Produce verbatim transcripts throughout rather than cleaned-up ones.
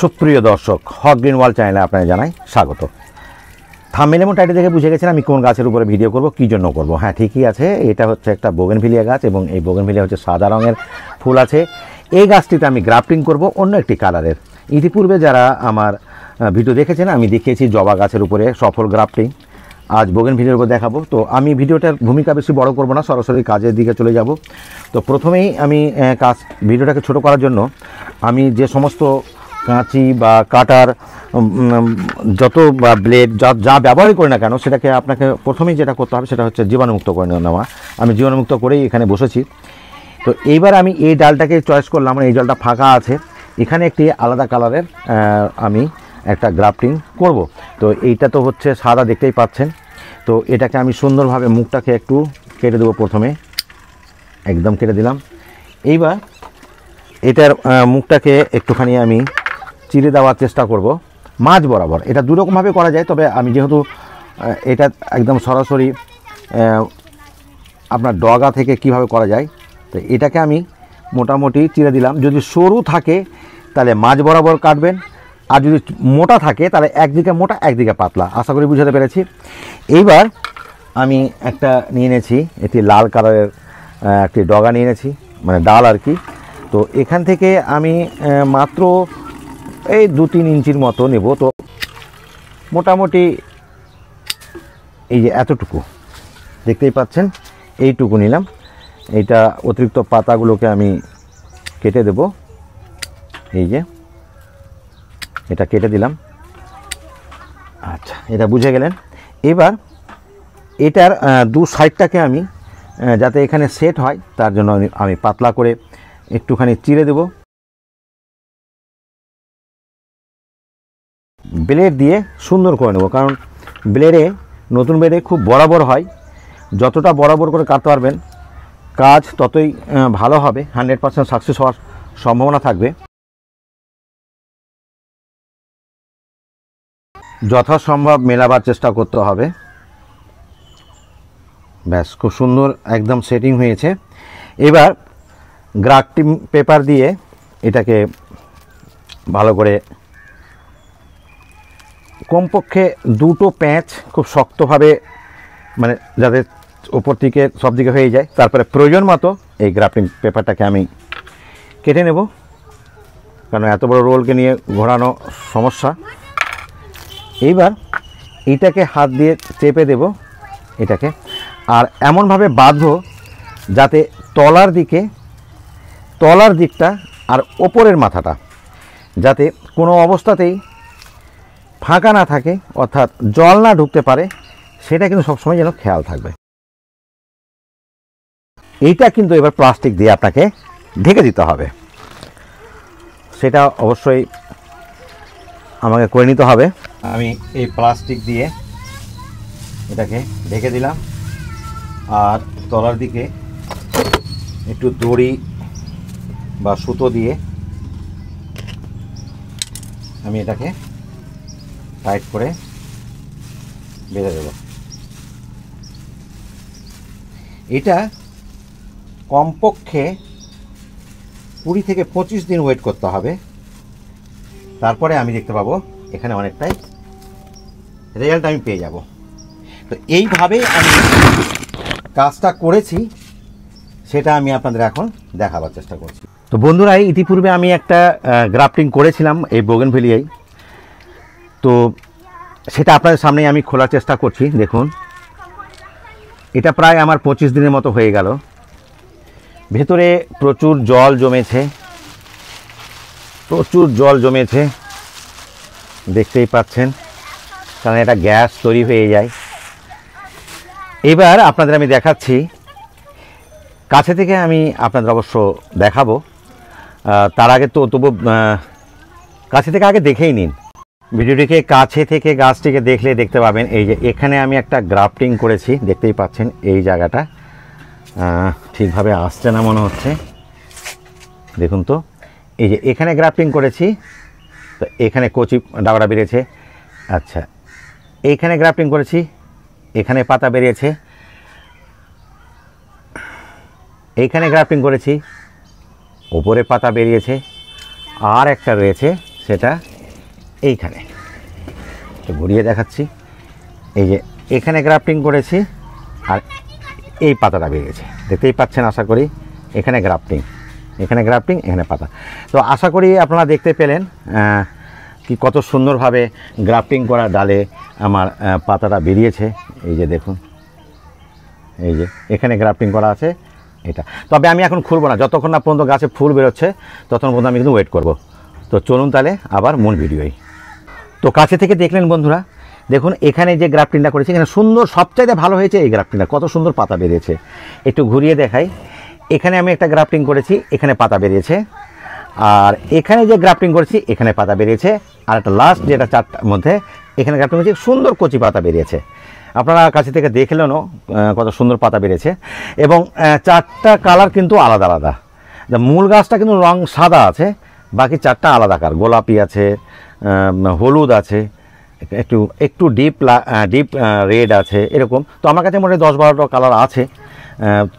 সুপ্রিয় দর্শক হক green world চ্যানেলে আপনাদের জানাই স্বাগত। থাম্বনেল এবং টাইটেল দেখে বুঝে গেছেন আমি কোন গাছের উপরে ভিডিও করব, কী জন্য করব। হ্যাঁ ঠিকই আছে, এটা হচ্ছে একটা বোগেনভিলিয়া গাছ এবং এই বোগেনভিলিয়া হচ্ছে সাদা রঙের ফুল আছে। এই গাছটিতে আমি গ্রাফটিং করব অন্য একটি কালারের। ইতিপূর্বে যারা আমার ভিডিও দেখেছেন আমি দেখিয়েছি জবা গাছের উপরে সফল গ্রাফটিং, আজ বোগেনভিলিয়ার উপর দেখাবো। তো আমি ভিডিওটার ভূমিকা বেশি বড় করব না, সরাসরি কাজের দিকে চলে যাব। তো প্রথমেই আমি কাজ ভিডিওটাকে ছোট করার জন্য আমি যে সমস্ত কাঁচি বা কাটার যত বা ব্লেড যা যা ব্যবহার করি না কেন সেটাকে আপনাকে প্রথমেই যেটা করতে হবে সেটা হচ্ছে জীবাণুমুক্ত করে নেওয়া। আমি জীবাণুমুক্ত করেই এখানে বসেছি। তো এইবার আমি এই ডালটাকে চয়েস করলাম, এই ডালটা ফাঁকা আছে, এখানে একটি আলাদা কালারের আমি একটা গ্রাফটিং করব। তো এইটা তো হচ্ছে সাদা দেখতেই পাচ্ছেন। তো এটাকে আমি সুন্দরভাবে মুখটাকে একটু কেটে দেবো, প্রথমে একদম কেটে দিলাম। এইবার এটার মুখটাকে একটুখানি আমি চিড়ে দেওয়ার চেষ্টা করব মাঝ বরাবর। এটা দুরকমভাবে করা যায়, তবে আমি যেহেতু এটা একদম সরাসরি আপনার ডগা থেকে কিভাবে করা যায়, তো এটাকে আমি মোটামুটি চিড়ে দিলাম। যদি সরু থাকে তাহলে মাঝ বরাবর কাটবেন, আর যদি মোটা থাকে তাহলে একদিকে মোটা একদিকে পাতলা। আশা করি বুঝাতে পেরেছি। এইবার আমি একটা নিয়ে এনেছি, এটি লাল কালারের একটি ডগা নিয়ে এনেছি, মানে ডাল আর কি। তো এখান থেকে আমি মাত্র এই দু তিন ইঞ্চির মতো নেব। তো মোটামুটি এই যে এতটুকু দেখতেই পাচ্ছেন, এইটুকু নিলাম। এইটা অতিরিক্ত পাতাগুলোকে আমি কেটে দেব, এই যে এটা কেটে দিলাম। আচ্ছা, এটা বুঝে গেলেন। এবার এটার দু সাইডটাকে আমি যাতে এখানে সেট হয় তার জন্য আমি পাতলা করে একটুখানি চিড়ে দেব, ব্লেড দিয়ে সুন্দর করে নেব। কারণ ব্লেডে নতুন ব্লেডে খুব বরাবর হয়, যতটা বরাবর করে কাটতে পারবেন কাজ ততই ভালো হবে, হান্ড্রেড পারসেন্ট সাকসেস হওয়ার সম্ভাবনা থাকবে। যথাসম্ভব মেলাবার চেষ্টা করতে হবে। ব্যাস, খুব সুন্দর একদম সেটিং হয়েছে। এবার গ্রাফটিং পেপার দিয়ে এটাকে ভালো করে কমপক্ষে দুটো প্যাঁচ খুব শক্তভাবে, মানে যাতে ওপর দিকে সব দিকে হয়ে যায়। তারপরে প্রয়োজন মতো এই গ্রাফটিং পেপারটাকে আমি কেটে নেব, কারণ এত বড় রোলকে নিয়ে ঘোরানো সমস্যা। এইবার এটাকে হাত দিয়ে চেপে দেব, এটাকে আর এমনভাবে বাঁধবো যাতে তলার দিকে তলার দিকটা আর ওপরের মাথাটা যাতে কোনো অবস্থাতেই ফাঁকা না থাকে, অর্থাৎ জল না ঢুকতে পারে, সেটা কিন্তু সবসময় যেন খেয়াল থাকবে। এইটা কিন্তু এবার প্লাস্টিক দিয়ে আপনাকে ঢেকে দিতে হবে, সেটা অবশ্যই আমাকে করে নিতে হবে। আমি এই প্লাস্টিক দিয়ে এটাকে ঢেকে দিলাম, আর তলার দিকে একটু দড়ি বা সুতো দিয়ে আমি এটাকে টাইট করে বেঁধে দেব। এটা কমপক্ষে কুড়ি থেকে পঁচিশ দিন ওয়েট করতে হবে, তারপরে আমি দেখতে পাবো এখানে অনেকটাই রেজাল্ট আমি পেয়ে যাব। তো এইভাবে আমি কাজটা করেছি, সেটা আমি আপনাদের এখন দেখাবার চেষ্টা করছি। তো বন্ধুরা, ইতিপূর্বে আমি একটা গ্রাফটিং করেছিলাম এই বোগেনভিলিয়ায়, তো সেটা আপনাদের সামনেই আমি খোলার চেষ্টা করছি। দেখুন, এটা প্রায় আমার পঁচিশ দিনের মতো হয়ে গেল। ভেতরে প্রচুর জল জমেছে, প্রচুর জল জমেছে দেখতেই পাচ্ছেন, কারণ এটা গ্যাস তৈরি হয়ে যায়। এবার আপনাদের আমি দেখাচ্ছি, কাছে থেকে আমি আপনাদের অবশ্য দেখাবো, তার আগে তো তবু কাছে থেকে আগে দেখেই নিন ভিডিওটিকে। কাছে থেকে গাছটিকে দেখলে দেখতে পাবেন, এই যে এখানে আমি একটা গ্রাফটিং করেছি দেখতেই পাচ্ছেন। এই জায়গাটা ঠিকভাবে আসছে না মনে হচ্ছে, দেখুন তো, এই যে এখানে গ্রাফটিং করেছি, তো এখানে কচি ডাবড়া বেরিয়েছে। আচ্ছা, এইখানে গ্রাফটিং করেছি, এখানে পাতা বেরিয়েছে। এইখানে গ্রাফটিং করেছি, ওপরে পাতা বেরিয়েছে, আর একটা রয়েছে सेटा एइखाने तो घुरिए देखाच्छि এই যে এখানে গ্রাফটিং করেছি আর এই পাতাটা বেরিয়েছে দেখতেই পাচ্ছেন। আশা করি এখানে গ্রাফটিং এখানে গ্রাফটিং এখানে পাতা। তো আশা করি আপনারা দেখতে পেলেন কি কত সুন্দরভাবে গ্রাফটিং করা ডালে আমার পাতাটা বেরিয়েছে। এই যে দেখুন এই যে এখানে গ্রাফটিং করা আছে এটা। তবে আমি এখন খুলব না, যতক্ষণ না পর্যন্ত গাছে ফুল বেরোচ্ছে ততক্ষণ পর্যন্ত আমি কিন্তু ওয়েট করব। তো চলুন তাহলে আবার মূল ভিডিওই। তো কাছে থেকে দেখলেন বন্ধুরা, দেখুন এখানে যে গ্রাফটিংটা করেছি এখানে সুন্দর সবচাইতে ভালো হয়েছে এই গ্রাফটিংটা, কত সুন্দর পাতা বেরিয়েছে। একটু ঘুরিয়ে দেখাই, এখানে আমি একটা গ্রাফটিং করেছি এখানে পাতা বেরিয়েছে, আর এখানে যে গ্রাফটিং করেছি এখানে পাতা বেরিয়েছে, আর একটা লাস্ট যেটা চারটার মধ্যে এখানে গ্রাফটিং করেছি সুন্দর কচি পাতা বেরিয়েছে। আপনারা কাছে থেকে দেখলেনও কত সুন্দর পাতা বেরিয়েছে। এবং চারটা কালার কিন্তু আলাদা আলাদা, মূল গাছটা কিন্তু রং সাদা আছে, বাকি চারটা আলাদা কালার, গোলাপি আছে, হলুদ আছে, একটু একটু ডিপ ডিপ রেড আছে এরকম। তো আমার কাছে মোটামুটি দশ বারোটা কালার আছে।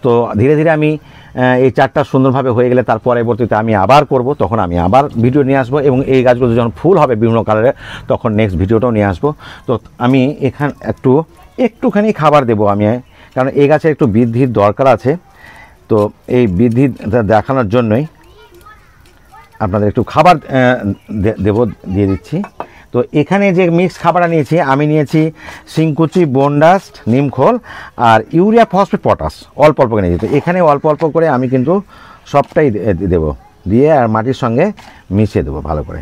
তো ধীরে ধীরে আমি এই চারটা সুন্দরভাবে হয়ে গেলে তার পরবর্তীতে আমি আবার করব, তখন আমি আবার ভিডিও নিয়ে আসবো, এবং এই গাছগুলো যখন ফুল হবে বিভিন্ন কালারে তখন নেক্সট ভিডিওটাও নিয়ে আসবো। তো আমি এখান একটু একটুখানি খাবার দেব আমি, কারণ এই গাছের একটু বৃদ্ধির দরকার আছে। তো এই বৃদ্ধি দেখানোর জন্যই আপনাদের একটু খাবার দেব, দিয়ে দিচ্ছি। তো এখানে যে মিক্স খাবারটা নিয়েছি আমি, নিয়েছি শিংকুচি, বোনডাস্ট, নিমখোল আর ইউরিয়া ফসফেট পটাশ, অল্প অল্প করে নিয়েছি। তো এখানে অল্প অল্প করে আমি কিন্তু সবটাই দেব, দিয়ে আর মাটির সঙ্গে মিশিয়ে দেবো ভালো করে,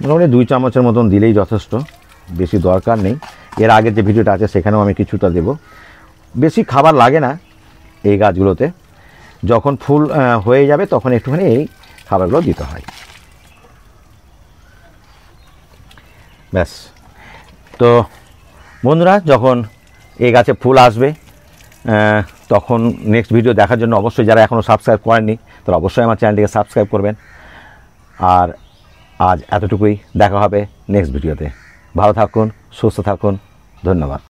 মোটামুটি দুই চামচের মতন দিলেই যথেষ্ট, বেশি দরকার নেই। এর আগের যে ভিডিওটা আছে সেখানেও আমি কিছুটা দেব। বেশি খাবার লাগে না এই গাছগুলোতে, যখন ফুল হয়ে যাবে তখন একটুখানি এই খাবারগুলো দিতে হয়, ব্যাস। তো বন্ধুরা যখন এই গাছে ফুল আসবে তখন নেক্সট ভিডিও দেখার জন্য অবশ্যই, যারা এখনও সাবস্ক্রাইব করেননি তারা অবশ্যই আমার চ্যানেলটিকে সাবস্ক্রাইব করবেন। আর আজ এতটুকুই, দেখা হবে নেক্সট ভিডিওতে। ভালো থাকুন, সুস্থ থাকুন, ধন্যবাদ।